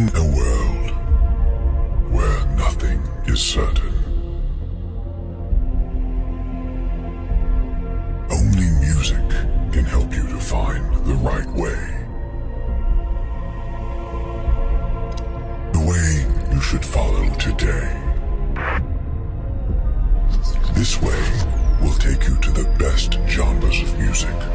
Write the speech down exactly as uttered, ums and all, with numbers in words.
In a world where nothing is certain, only music can help you to find the right way. The way you should follow today. This way will take you to the best genres of music.